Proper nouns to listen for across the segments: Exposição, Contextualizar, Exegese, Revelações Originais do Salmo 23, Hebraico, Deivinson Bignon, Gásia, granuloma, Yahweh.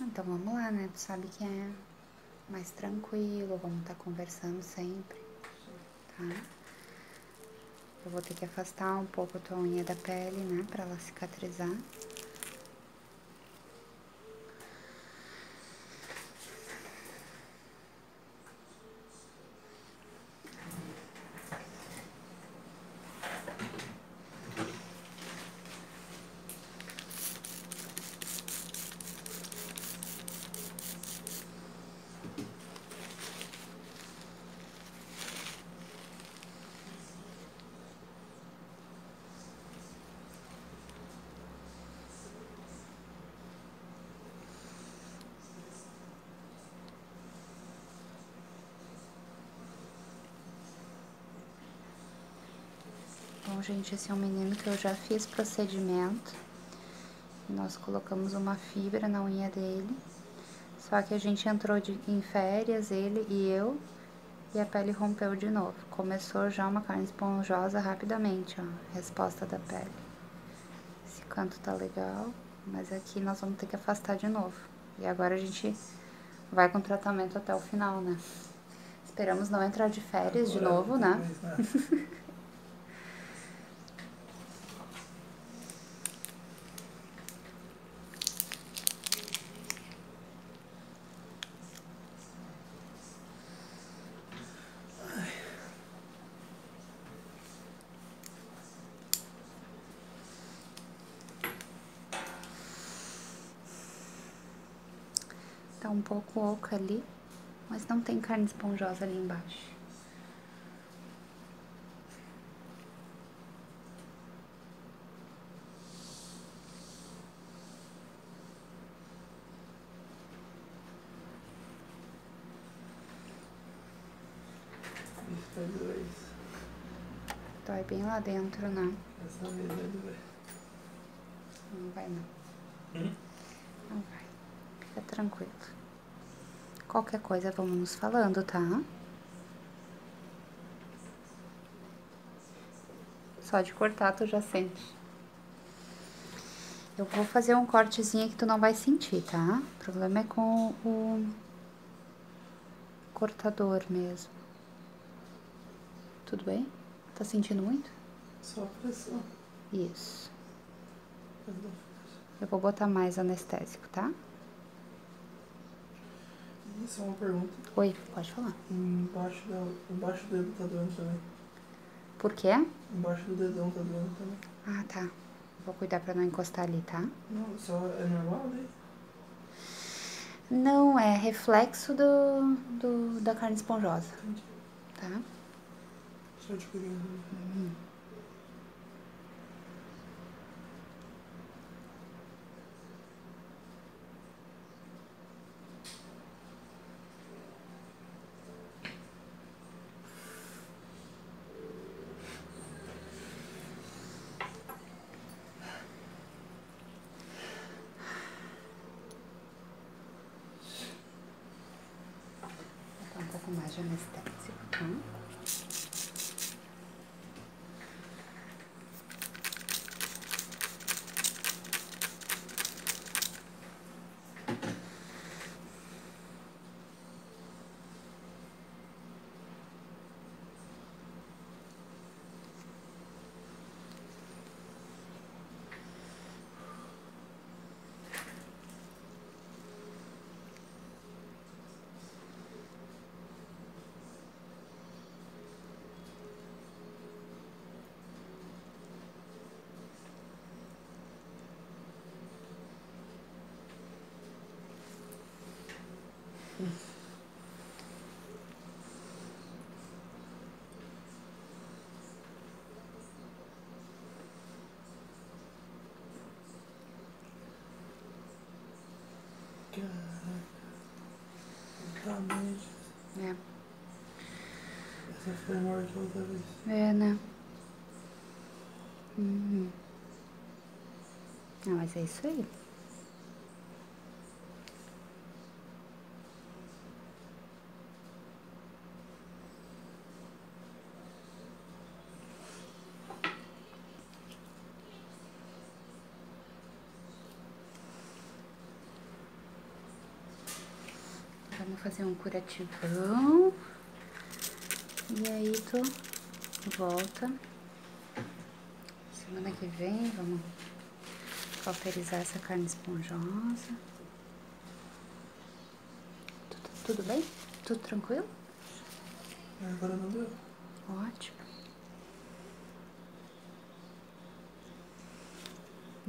Então vamos lá, né? Tu sabe que é mais tranquilo, vamos estar conversando sempre, tá? Eu vou ter que afastar um pouco a tua unha da pele, né? Pra ela cicatrizar. Bom, gente, esse é um menino que eu já fiz procedimento. Nós colocamos uma fibra na unha dele. Só que a gente entrou em férias, ele e eu, e a pele rompeu de novo. Começou já uma carne esponjosa rapidamente, ó, resposta da pele. Esse canto tá legal, mas aqui nós vamos ter que afastar de novo. E agora a gente vai com tratamento até o final, né? Esperamos não entrar de férias agora de novo, né? Tá um pouco oca ali, mas não tem carne esponjosa ali embaixo. Dói bem lá dentro, né? Essa vez vai doer. Não vai, não. Não vai. Fica tranquilo. Qualquer coisa vamos nos falando, tá? Só de cortar tu já sente. Eu vou fazer um cortezinho que tu não vai sentir, tá? O problema é com o cortador mesmo. Tudo bem? Tá sentindo muito? Só a pressão. Isso. Eu vou botar mais anestésico, tá? Só uma pergunta. Oi, pode falar. Embaixo do dedo tá doendo também. Por quê? Embaixo do dedão tá doendo também. Ah, tá. Vou cuidar pra não encostar ali, tá? Não, só é normal, né? Não, é reflexo da carne esponjosa. Entendi. Tá? Só te cuidando. Mais de anestésico, tá? É. Essa foi maior que outra vez. É, né? Ah, mas é isso aí. Então, vou fazer um curativão. E aí, tu volta. Semana que vem, vamos cauterizar essa carne esponjosa. Tudo bem? Tudo tranquilo? Agora não deu. Ótimo.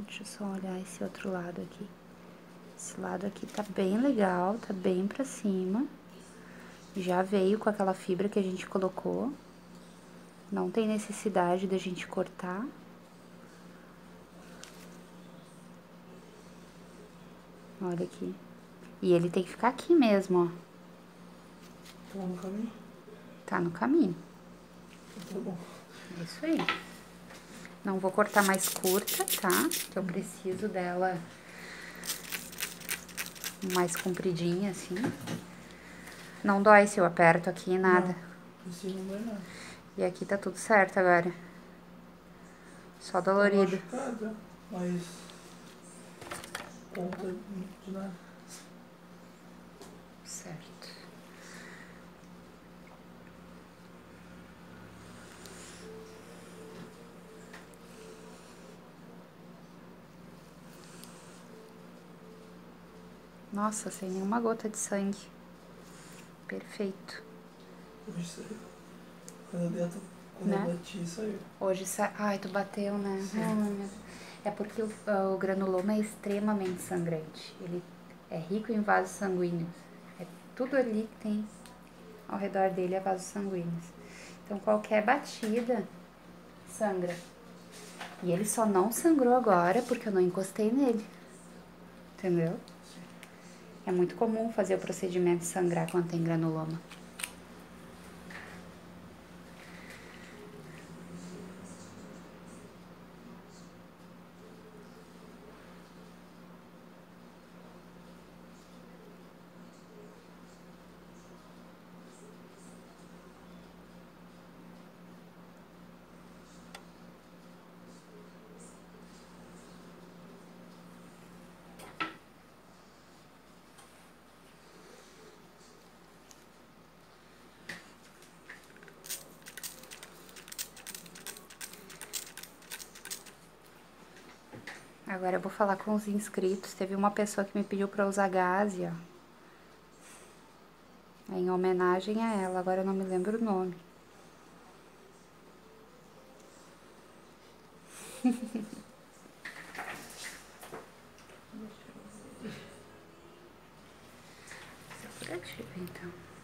Deixa eu só olhar esse outro lado aqui. Esse lado aqui tá bem legal, tá bem pra cima. Já veio com aquela fibra que a gente colocou. Não tem necessidade da gente cortar. Olha aqui. E ele tem que ficar aqui mesmo, ó. Tá no caminho? Tá no caminho. Tá bom. É isso aí. Não vou cortar mais curta, tá? Que eu preciso dela mais compridinha, assim. Não dói se eu aperto aqui, nada. Não, isso não dói nada. E aqui tá tudo certo agora. Só dolorido. Tá machucada, mas... conta de nada. Certo. Nossa, sem nenhuma gota de sangue. Perfeito. Hoje saiu. Quando eu bati, saiu. Hoje saiu. Ai, tu bateu, né? É porque o granuloma é extremamente sangrante. Ele é rico em vasos sanguíneos. Tudo ali que tem ao redor dele é vasos sanguíneos. Então, qualquer batida sangra. E ele só não sangrou agora porque eu não encostei nele. Entendeu? É muito comum fazer o procedimento sangrar quando tem granuloma. Agora eu vou falar com os inscritos. Teve uma pessoa que me pediu pra usar Gásia, em homenagem a ela. Agora eu não me lembro o nome. Essa é curativa, então.